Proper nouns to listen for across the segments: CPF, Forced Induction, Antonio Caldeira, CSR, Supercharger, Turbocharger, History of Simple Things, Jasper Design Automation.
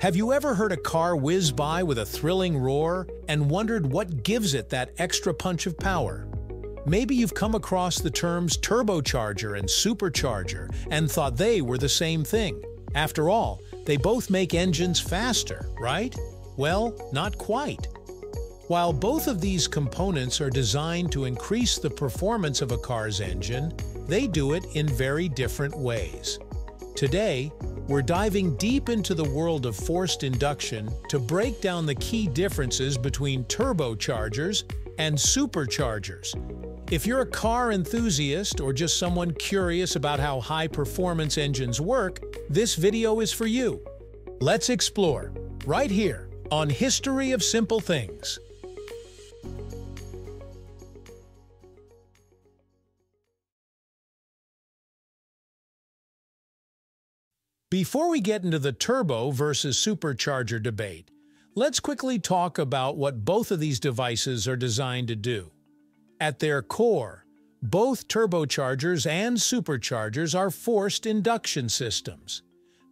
Have you ever heard a car whiz by with a thrilling roar and wondered what gives it that extra punch of power? Maybe you've come across the terms turbocharger and supercharger and thought they were the same thing. After all, they both make engines faster, right? Well, not quite. While both of these components are designed to increase the performance of a car's engine, they do it in very different ways. Today, we're diving deep into the world of forced induction to break down the key differences between turbochargers and superchargers. If you're a car enthusiast or just someone curious about how high-performance engines work, this video is for you. Let's explore, right here, on History of Simple Things. Before we get into the turbo versus supercharger debate, let's quickly talk about what both of these devices are designed to do. At their core, both turbochargers and superchargers are forced induction systems.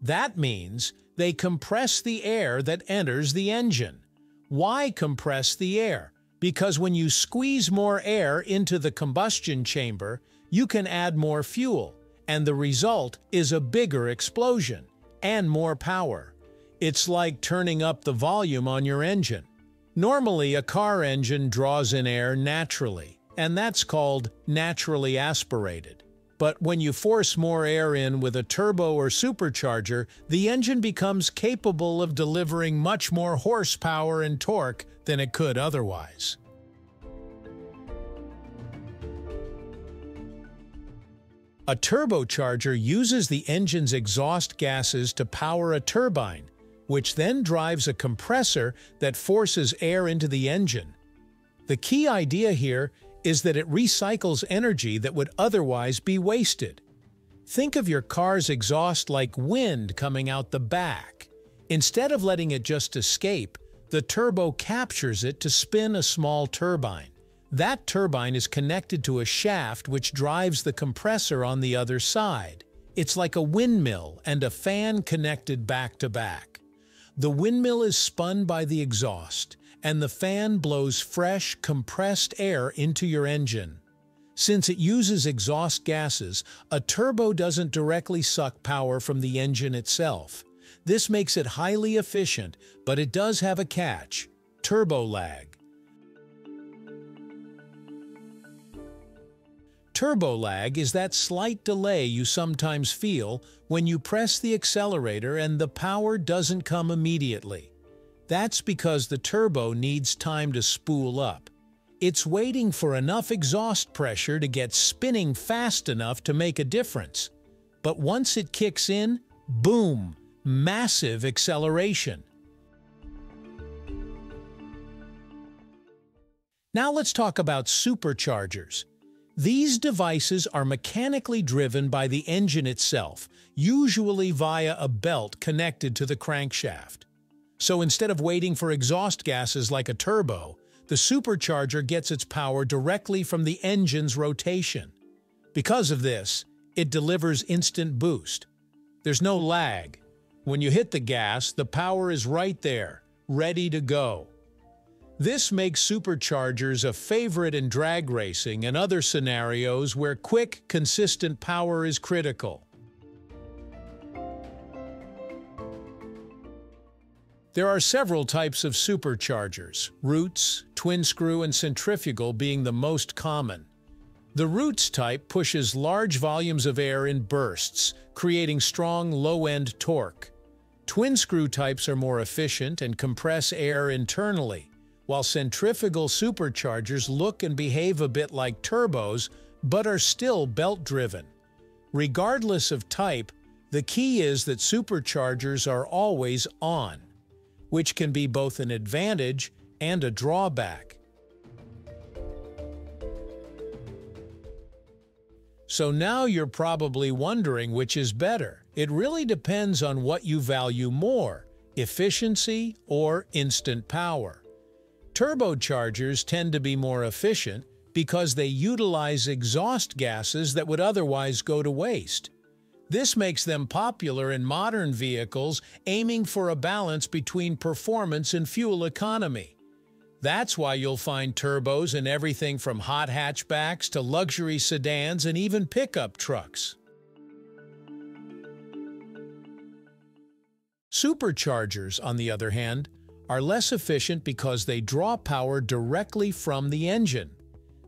That means they compress the air that enters the engine. Why compress the air? Because when you squeeze more air into the combustion chamber, you can add more fuel, and the result is a bigger explosion and more power. It's like turning up the volume on your engine. Normally, a car engine draws in air naturally, and that's called naturally aspirated. But when you force more air in with a turbo or supercharger, the engine becomes capable of delivering much more horsepower and torque than it could otherwise. A turbocharger uses the engine's exhaust gases to power a turbine, which then drives a compressor that forces air into the engine. The key idea here is that it recycles energy that would otherwise be wasted. Think of your car's exhaust like wind coming out the back. Instead of letting it just escape, the turbo captures it to spin a small turbine. That turbine is connected to a shaft which drives the compressor on the other side. It's like a windmill and a fan connected back to back. The windmill is spun by the exhaust, and the fan blows fresh, compressed air into your engine. Since it uses exhaust gases, a turbo doesn't directly suck power from the engine itself. This makes it highly efficient, but it does have a catch: turbo lag. Turbo lag is that slight delay you sometimes feel when you press the accelerator and the power doesn't come immediately. That's because the turbo needs time to spool up. It's waiting for enough exhaust pressure to get spinning fast enough to make a difference. But once it kicks in, boom! Massive acceleration. Now let's talk about superchargers. These devices are mechanically driven by the engine itself, usually via a belt connected to the crankshaft. So instead of waiting for exhaust gases like a turbo, the supercharger gets its power directly from the engine's rotation. Because of this, it delivers instant boost. There's no lag. When you hit the gas, the power is right there, ready to go. This makes superchargers a favorite in drag racing and other scenarios where quick, consistent power is critical. There are several types of superchargers, roots, twin-screw, and centrifugal being the most common. The roots type pushes large volumes of air in bursts, creating strong low-end torque. Twin-screw types are more efficient and compress air internally, while centrifugal superchargers look and behave a bit like turbos, but are still belt-driven. Regardless of type, the key is that superchargers are always on, which can be both an advantage and a drawback. So now you're probably wondering which is better. It really depends on what you value more, efficiency or instant power. Turbochargers tend to be more efficient because they utilize exhaust gases that would otherwise go to waste. This makes them popular in modern vehicles aiming for a balance between performance and fuel economy. That's why you'll find turbos in everything from hot hatchbacks to luxury sedans and even pickup trucks. Superchargers, on the other hand, are less efficient because they draw power directly from the engine.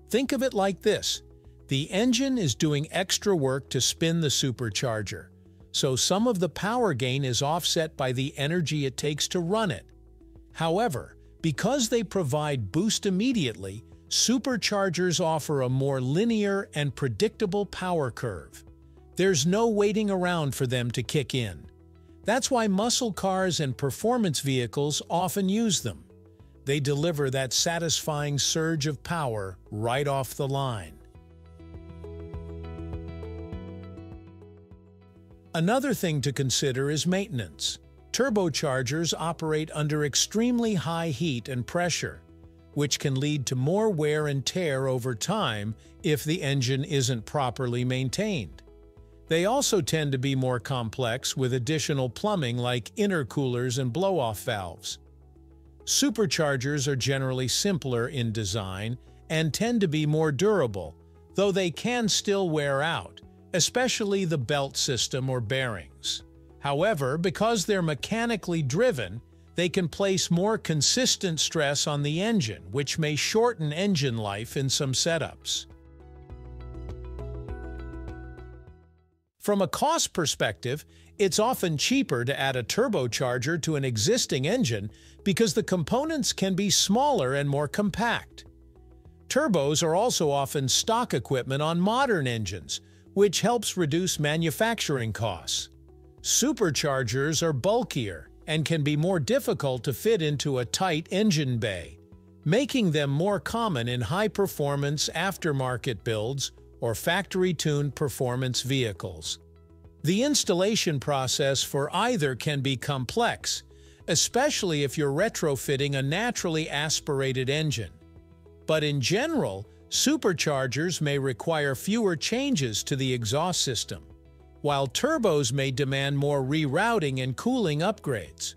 Think of it like this. The engine is doing extra work to spin the supercharger, so some of the power gain is offset by the energy it takes to run it. However, because they provide boost immediately, superchargers offer a more linear and predictable power curve. There's no waiting around for them to kick in. That's why muscle cars and performance vehicles often use them. They deliver that satisfying surge of power right off the line. Another thing to consider is maintenance. Turbochargers operate under extremely high heat and pressure, which can lead to more wear and tear over time if the engine isn't properly maintained. They also tend to be more complex with additional plumbing like intercoolers and blow-off valves. Superchargers are generally simpler in design and tend to be more durable, though they can still wear out, especially the belt system or bearings. However, because they're mechanically driven, they can place more consistent stress on the engine, which may shorten engine life in some setups. From a cost perspective, it's often cheaper to add a turbocharger to an existing engine because the components can be smaller and more compact. Turbos are also often stock equipment on modern engines, which helps reduce manufacturing costs. Superchargers are bulkier and can be more difficult to fit into a tight engine bay, making them more common in high-performance aftermarket builds or factory-tuned performance vehicles. The installation process for either can be complex, especially if you're retrofitting a naturally aspirated engine. But in general, superchargers may require fewer changes to the exhaust system, while turbos may demand more rerouting and cooling upgrades.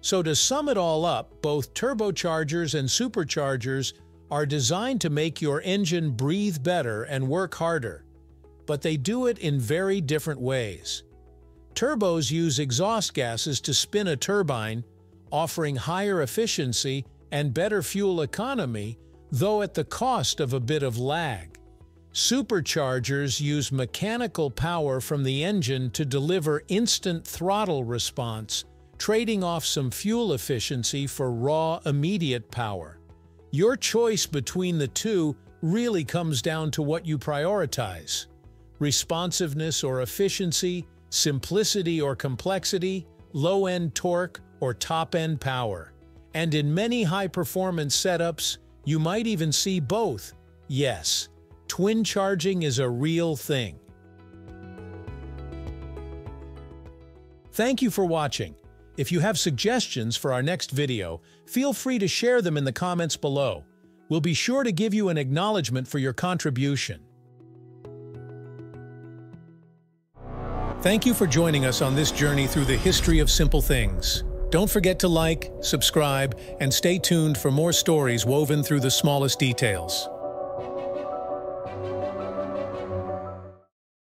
So to sum it all up, both turbochargers and superchargers are designed to make your engine breathe better and work harder, but they do it in very different ways. Turbos use exhaust gases to spin a turbine, offering higher efficiency and better fuel economy, though at the cost of a bit of lag. Superchargers use mechanical power from the engine to deliver instant throttle response, trading off some fuel efficiency for raw, immediate power. Your choice between the two really comes down to what you prioritize: responsiveness or efficiency, simplicity or complexity, low-end torque or top-end power. And in many high-performance setups, you might even see both. Yes, twin charging is a real thing. Thank you for watching. If you have suggestions for our next video, feel free to share them in the comments below. We'll be sure to give you an acknowledgement for your contribution. Thank you for joining us on this journey through the history of simple things. Don't forget to like, subscribe, and stay tuned for more stories woven through the smallest details.